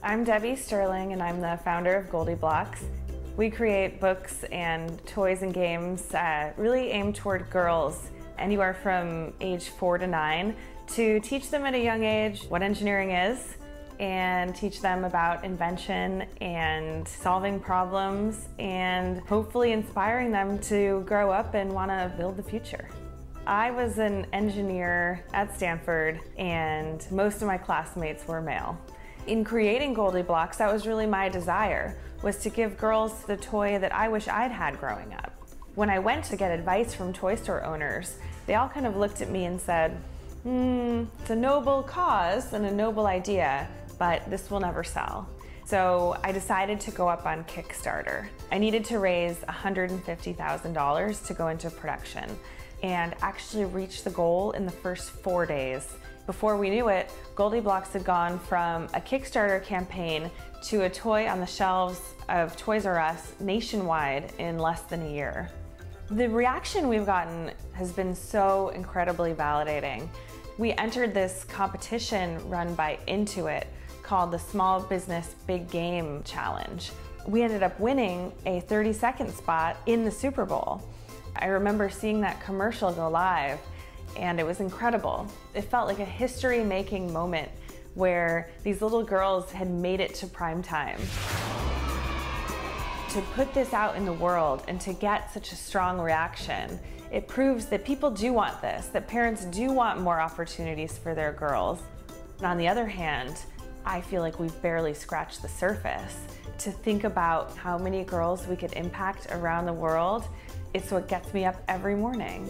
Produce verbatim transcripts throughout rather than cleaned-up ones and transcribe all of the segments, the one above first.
I'm Debbie Sterling and I'm the founder of GoldieBlox. We create books and toys and games uh, really aimed toward girls anywhere from age four to nine to teach them at a young age what engineering is and teach them about invention and solving problems and hopefully inspiring them to grow up and want to build the future. I was an engineer at Stanford and most of my classmates were male. In creating GoldieBlox, that was really my desire, was to give girls the toy that I wish I'd had growing up. When I went to get advice from toy store owners, they all kind of looked at me and said, hmm, it's a noble cause and a noble idea, but this will never sell. So I decided to go up on Kickstarter. I needed to raise one hundred fifty thousand dollars to go into production and actually reach the goal in the first four days. Before we knew it, GoldieBlox had gone from a Kickstarter campaign to a toy on the shelves of Toys R Us nationwide in less than a year. The reaction we've gotten has been so incredibly validating. We entered this competition run by Intuit called the Small Business Big Game Challenge. We ended up winning a thirty-second spot in the Super Bowl. I remember seeing that commercial go live, and it was incredible. It felt like a history-making moment where these little girls had made it to prime time. To put this out in the world and to get such a strong reaction, it proves that people do want this, that parents do want more opportunities for their girls. And on the other hand, I feel like we've barely scratched the surface. To think about how many girls we could impact around the world, it's what gets me up every morning.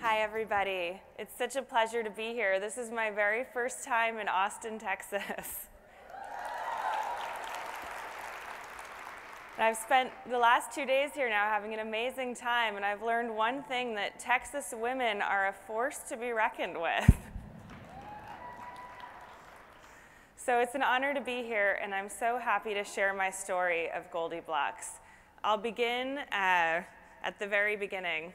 Hi everybody, it's such a pleasure to be here. This is my very first time in Austin, Texas. And I've spent the last two days here now having an amazing time, and I've learned one thing, that Texas women are a force to be reckoned with. So it's an honor to be here, and I'm so happy to share my story of GoldieBlox. I'll begin uh, at the very beginning.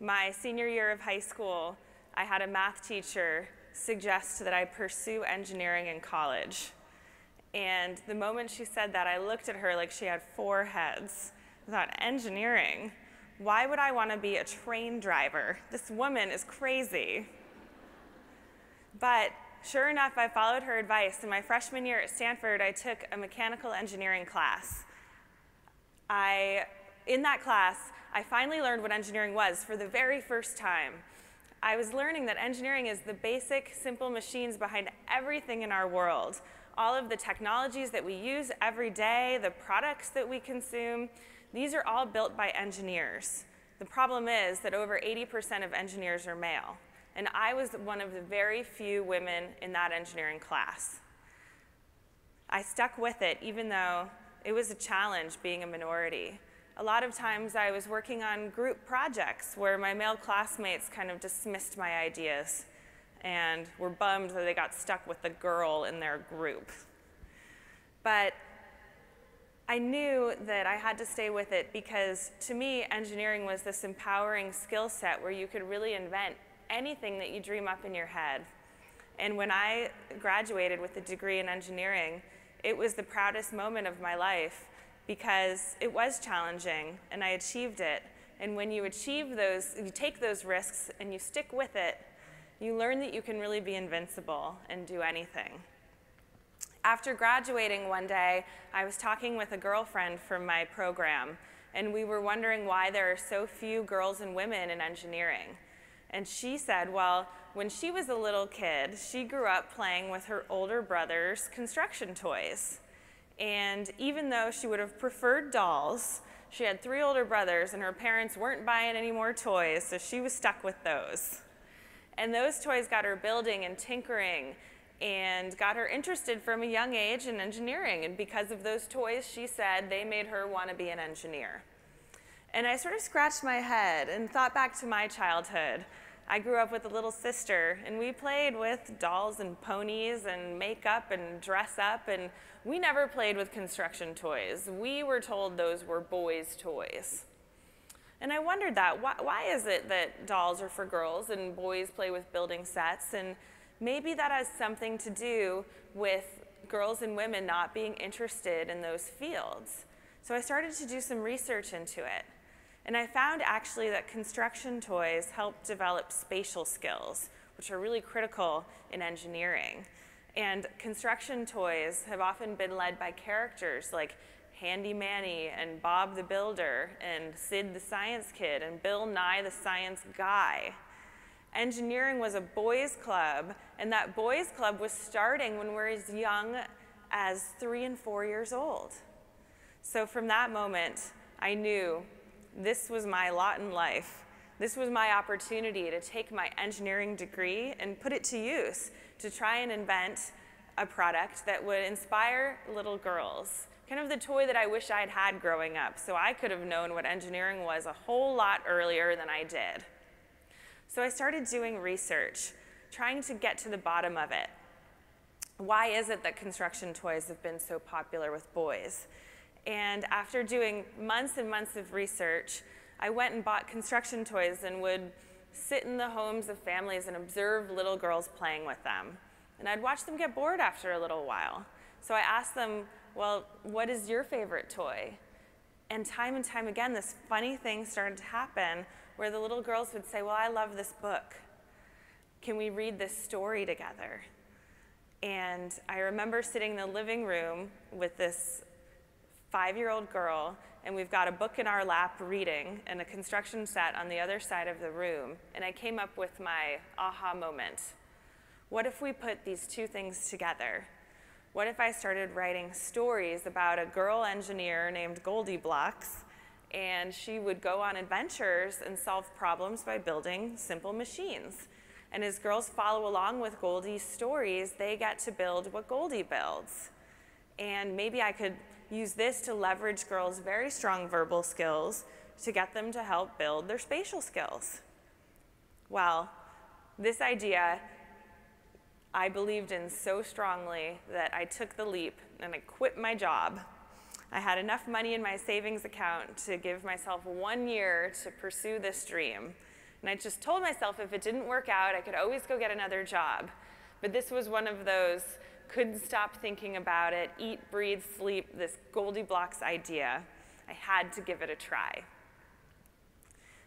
My senior year of high school, I had a math teacher suggest that I pursue engineering in college. And the moment she said that, I looked at her like she had four heads. I thought, engineering? Why would I want to be a train driver? This woman is crazy. But sure enough, I followed her advice. In my freshman year at Stanford, I took a mechanical engineering class. I, in that class, I finally learned what engineering was for the very first time. I was learning that engineering is the basic, simple machines behind everything in our world. All of the technologies that we use every day, the products that we consume, these are all built by engineers. The problem is that over eighty percent of engineers are male, and I was one of the very few women in that engineering class. I stuck with it, even though it was a challenge being a minority. A lot of times I was working on group projects where my male classmates kind of dismissed my ideas and were bummed that they got stuck with the girl in their group. But I knew that I had to stay with it because, to me, engineering was this empowering skill set where you could really invent anything that you dream up in your head. And when I graduated with a degree in engineering, it was the proudest moment of my life because it was challenging and I achieved it. And when you achieve those, you take those risks and you stick with it, you learn that you can really be invincible and do anything. After graduating one day, I was talking with a girlfriend from my program, and we were wondering why there are so few girls and women in engineering. And she said, well, when she was a little kid, she grew up playing with her older brother's construction toys. And even though she would have preferred dolls, she had three older brothers, and her parents weren't buying any more toys, so she was stuck with those. And those toys got her building and tinkering and got her interested from a young age in engineering. And because of those toys, she said, they made her want to be an engineer. And I sort of scratched my head and thought back to my childhood. I grew up with a little sister, and we played with dolls and ponies and makeup and dress up, and we never played with construction toys. We were told those were boys' toys. And I wondered that, why, why is it that dolls are for girls and boys play with building sets? And Maybe that has something to do with girls and women not being interested in those fields. So I started to do some research into it. And I found actually that construction toys help develop spatial skills, which are really critical in engineering. And construction toys have often been led by characters like Handy Manny and Bob the Builder and Sid the Science Kid and Bill Nye the Science Guy. Engineering was a boys' club, and that boys' club was starting when we were as young as three and four years old. So from that moment, I knew this was my lot in life. This was my opportunity to take my engineering degree and put it to use to try and invent a product that would inspire little girls. Kind of the toy that I wish I'd had growing up, so I could have known what engineering was a whole lot earlier than I did. So I started doing research, trying to get to the bottom of it. Why is it that construction toys have been so popular with boys? And after doing months and months of research, I went and bought construction toys and would sit in the homes of families and observe little girls playing with them. And I'd watch them get bored after a little while. So I asked them, well, what is your favorite toy? And time and time again, this funny thing started to happen where the little girls would say, well, I love this book. Can we read this story together? And I remember sitting in the living room with this five-year-old girl, and we've got a book in our lap reading and a construction set on the other side of the room. And I came up with my aha moment. What if we put these two things together? What if I started writing stories about a girl engineer named GoldieBlox, and she would go on adventures and solve problems by building simple machines? And as girls follow along with Goldie's stories, they get to build what Goldie builds. And maybe I could use this to leverage girls' very strong verbal skills to get them to help build their spatial skills. Well, this idea I believed in so strongly that I took the leap and I quit my job. I had enough money in my savings account to give myself one year to pursue this dream. And I just told myself if it didn't work out, I could always go get another job. But this was one of those couldn't stop thinking about it, eat, breathe, sleep, this GoldieBlox idea. I had to give it a try.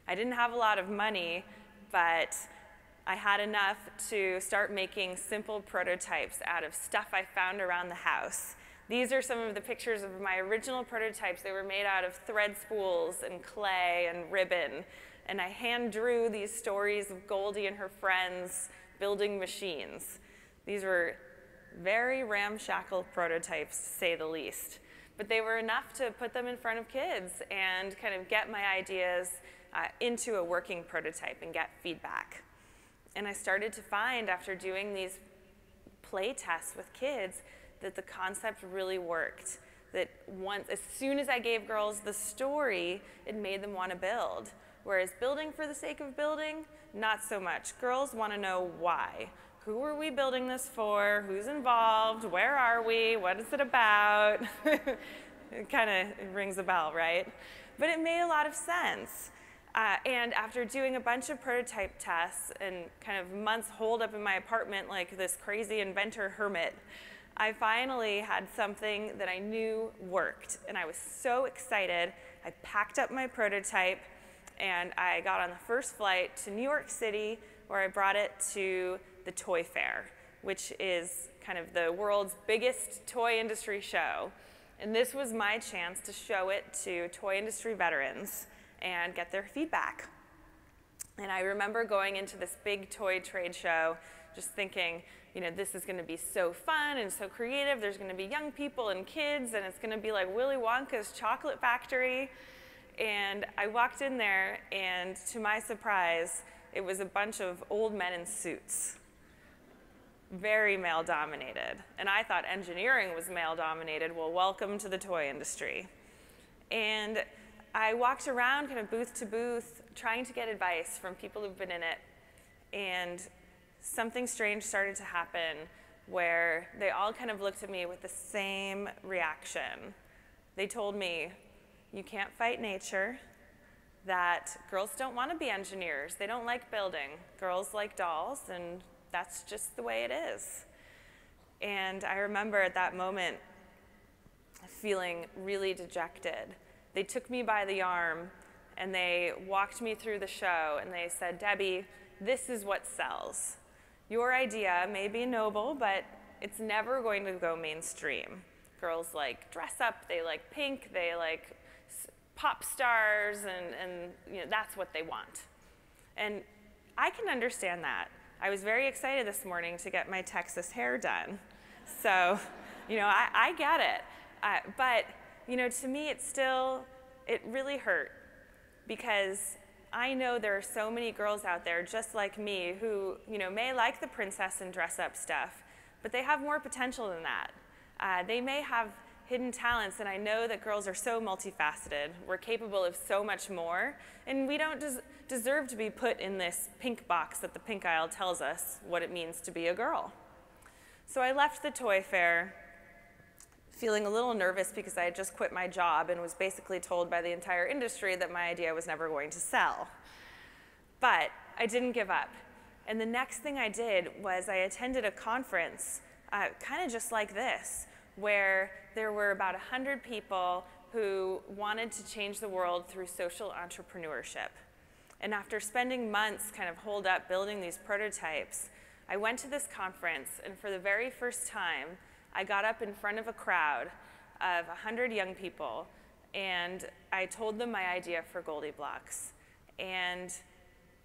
I didn't have a lot of money, but I had enough to start making simple prototypes out of stuff I found around the house. These are some of the pictures of my original prototypes. They were made out of thread spools and clay and ribbon. And I hand drew these stories of Goldie and her friends building machines. These were very ramshackle prototypes, to say the least. But they were enough to put them in front of kids and kind of get my ideas uh, into a working prototype and get feedback. And I started to find, after doing these play tests with kids, that the concept really worked. That once, as soon as I gave girls the story, it made them want to build. Whereas building for the sake of building, not so much. Girls want to know why. Who are we building this for? Who's involved? Where are we? What is it about? It kind of rings a bell, right? But it made a lot of sense. Uh, and after doing a bunch of prototype tests and kind of months holed up in my apartment like this crazy inventor hermit, I finally had something that I knew worked. And I was so excited. I packed up my prototype, and I got on the first flight to New York City, where I brought it to the Toy Fair, which is kind of the world's biggest toy industry show. And this was my chance to show it to toy industry veterans and get their feedback. And I remember going into this big toy trade show just thinking, you know, this is going to be so fun and so creative. There's going to be young people and kids, and it's going to be like Willy Wonka's Chocolate Factory. And I walked in there, and to my surprise, it was a bunch of old men in suits. Very male-dominated. And I thought engineering was male-dominated. Well, welcome to the toy industry. And I walked around kind of booth to booth, trying to get advice from people who've been in it. And something strange started to happen where they all kind of looked at me with the same reaction. They told me, you can't fight nature, that girls don't want to be engineers. They don't like building. Girls like dolls and that's just the way it is. And I remember at that moment feeling really dejected. They took me by the arm and they walked me through the show and they said, Debbie, this is what sells. Your idea may be noble, but it's never going to go mainstream. Girls like dress up, they like pink, they like pop stars, and, and you know, that's what they want. And I can understand that. I was very excited this morning to get my Texas hair done. So, you know, I, I get it. Uh, but, you know, to me, it still, it really hurt, because I know there are so many girls out there just like me who, you know, may like the princess and dress up stuff, but they have more potential than that. Uh, they may have hidden talents, and I know that girls are so multifaceted. We're capable of so much more, and we don't des deserve to be put in this pink box that the pink aisle tells us what it means to be a girl. So I left the Toy Fair feeling a little nervous because I had just quit my job and was basically told by the entire industry that my idea was never going to sell. But I didn't give up. And the next thing I did was I attended a conference, uh, kind of just like this, where there were about one hundred people who wanted to change the world through social entrepreneurship. And after spending months kind of holed up building these prototypes, I went to this conference, and for the very first time, I got up in front of a crowd of one hundred young people, and I told them my idea for GoldieBlox. And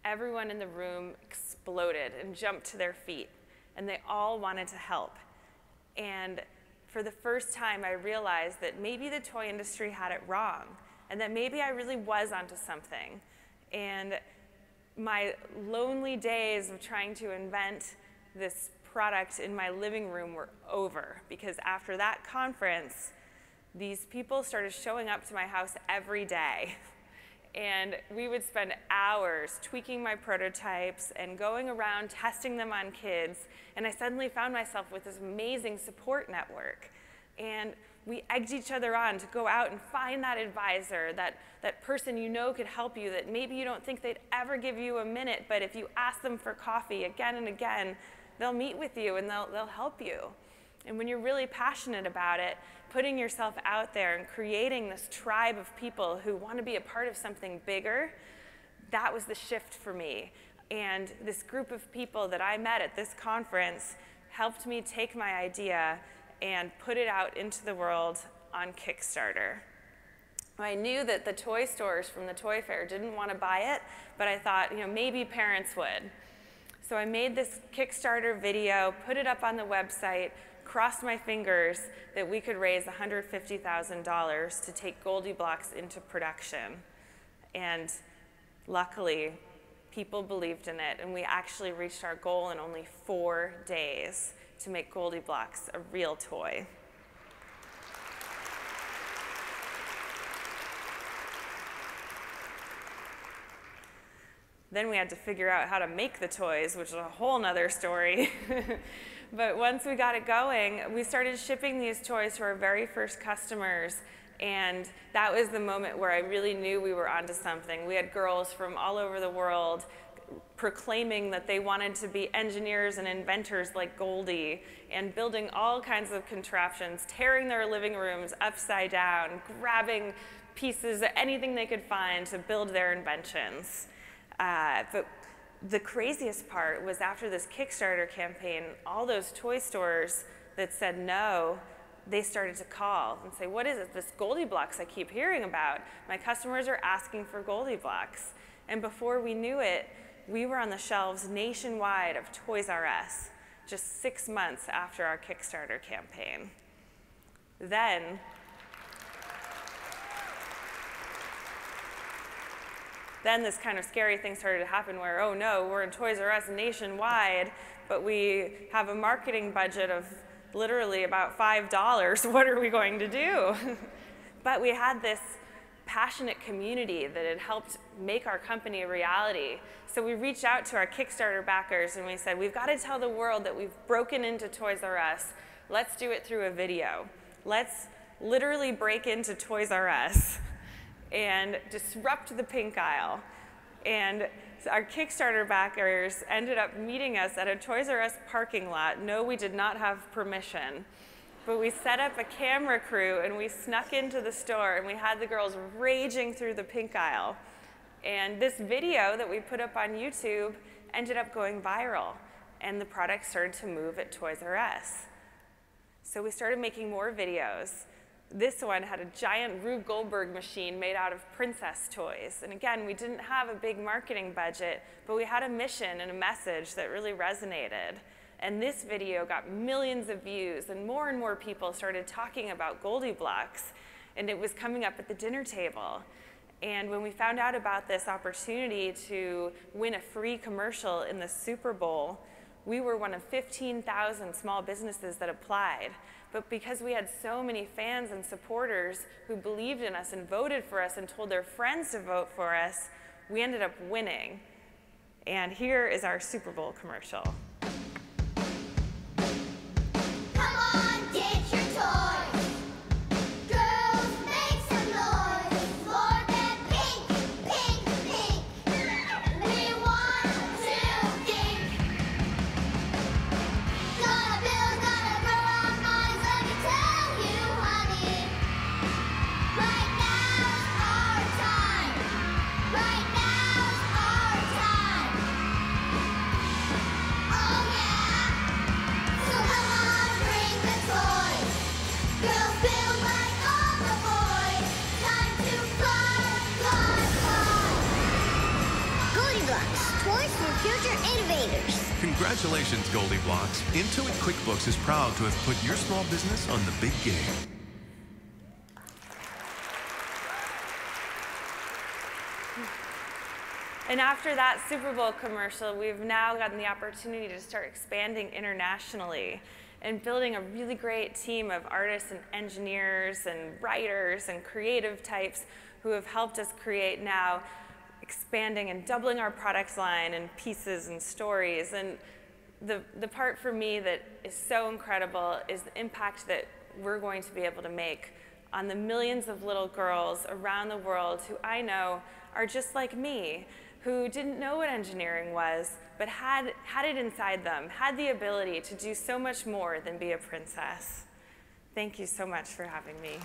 everyone in the room exploded and jumped to their feet, and they all wanted to help. And for the first time, I realized that maybe the toy industry had it wrong, and that maybe I really was onto something. And my lonely days of trying to invent this product in my living room were over, because after that conference, these people started showing up to my house every day. And we would spend hours tweaking my prototypes and going around testing them on kids. And I suddenly found myself with this amazing support network. And we egged each other on to go out and find that advisor, that, that person you know could help you, that maybe you don't think they'd ever give you a minute, but if you ask them for coffee again and again, they'll meet with you and they'll, they'll help you. And when you're really passionate about it, putting yourself out there and creating this tribe of people who want to be a part of something bigger, that was the shift for me. And this group of people that I met at this conference helped me take my idea and put it out into the world on Kickstarter. I knew that the toy stores from the Toy Fair didn't want to buy it, but I thought, you know, maybe parents would. So I made this Kickstarter video, put it up on the website, crossed my fingers that we could raise one hundred fifty thousand dollars to take GoldieBlox into production. And luckily, people believed in it, and we actually reached our goal in only four days to make GoldieBlox a real toy. Then we had to figure out how to make the toys, which is a whole nother story. But once we got it going, we started shipping these toys to our very first customers. And that was the moment where I really knew we were onto something. We had girls from all over the world proclaiming that they wanted to be engineers and inventors like Goldie, and building all kinds of contraptions, tearing their living rooms upside down, grabbing pieces, anything they could find to build their inventions. Uh, but the craziest part was after this Kickstarter campaign, all those toy stores that said no, they started to call and say, what is it, this GoldieBlox I keep hearing about? My customers are asking for GoldieBlox. And before we knew it, we were on the shelves nationwide of Toys R Us, just six months after our Kickstarter campaign. Then, Then this kind of scary thing started to happen where, oh no, we're in Toys R Us nationwide, but we have a marketing budget of literally about five dollars. What are we going to do? But we had this passionate community that had helped make our company a reality. So we reached out to our Kickstarter backers and we said, we've got to tell the world that we've broken into Toys R Us. Let's do it through a video. Let's literally break into Toys R Us and disrupt the pink aisle. And our Kickstarter backers ended up meeting us at a Toys R Us parking lot. No, we did not have permission. But we set up a camera crew and we snuck into the store and we had the girls raging through the pink aisle. And this video that we put up on YouTube ended up going viral. And the product started to move at Toys R Us. So we started making more videos. This one had a giant Rube Goldberg machine made out of princess toys. And again, we didn't have a big marketing budget, but we had a mission and a message that really resonated. And this video got millions of views, and more and more people started talking about GoldieBlox, and it was coming up at the dinner table. And when we found out about this opportunity to win a free commercial in the Super Bowl, we were one of fifteen thousand small businesses that applied. But because we had so many fans and supporters who believed in us and voted for us and told their friends to vote for us, we ended up winning. And here is our Super Bowl commercial. Congratulations, GoldieBlox. Intuit QuickBooks is proud to have put your small business on the big game. And after that Super Bowl commercial, we've now gotten the opportunity to start expanding internationally and building a really great team of artists and engineers and writers and creative types who have helped us create now expanding and doubling our products line and pieces and stories. And the, the part for me that is so incredible is the impact that we're going to be able to make on the millions of little girls around the world who I know are just like me, who didn't know what engineering was, but had, had it inside them, had the ability to do so much more than be a princess. Thank you so much for having me.